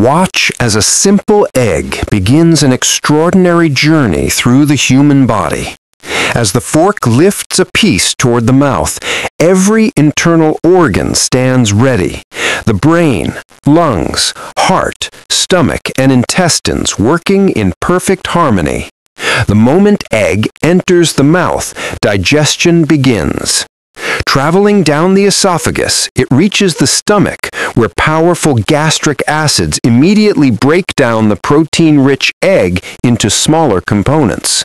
Watch as a simple egg begins an extraordinary journey through the human body. As the fork lifts a piece toward the mouth, every internal organ stands ready. The brain, lungs, heart, stomach, and intestines working in perfect harmony. The moment egg enters the mouth, digestion begins. Traveling down the esophagus, it reaches the stomach, where powerful gastric acids immediately break down the protein-rich egg into smaller components.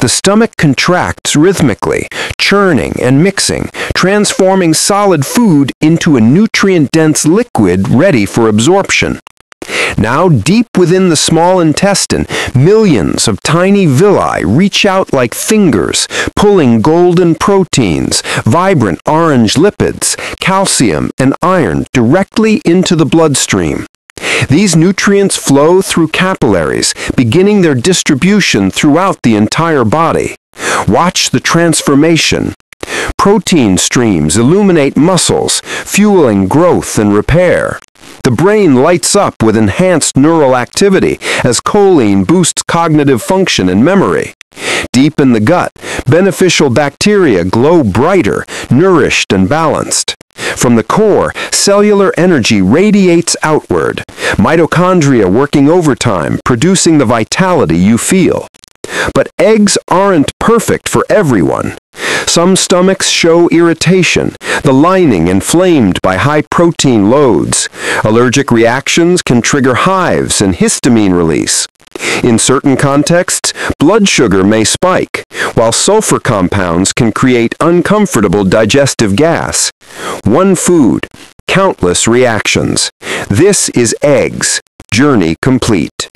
The stomach contracts rhythmically, churning and mixing, transforming solid food into a nutrient-dense liquid ready for absorption. Now, deep within the small intestine, millions of tiny villi reach out like fingers, pulling golden proteins, vibrant orange lipids, calcium, and iron directly into the bloodstream. These nutrients flow through capillaries, beginning their distribution throughout the entire body. Watch the transformation. Protein streams illuminate muscles, fueling growth and repair. The brain lights up with enhanced neural activity as choline boosts cognitive function and memory. Deep in the gut, beneficial bacteria glow brighter, nourished and balanced. From the core, cellular energy radiates outward, mitochondria working overtime, producing the vitality you feel. But eggs aren't perfect for everyone. Some stomachs show irritation, the lining inflamed by high protein loads. Allergic reactions can trigger hives and histamine release. In certain contexts, blood sugar may spike, while sulfur compounds can create uncomfortable digestive gas. One food, countless reactions. This is eggs. Journey complete.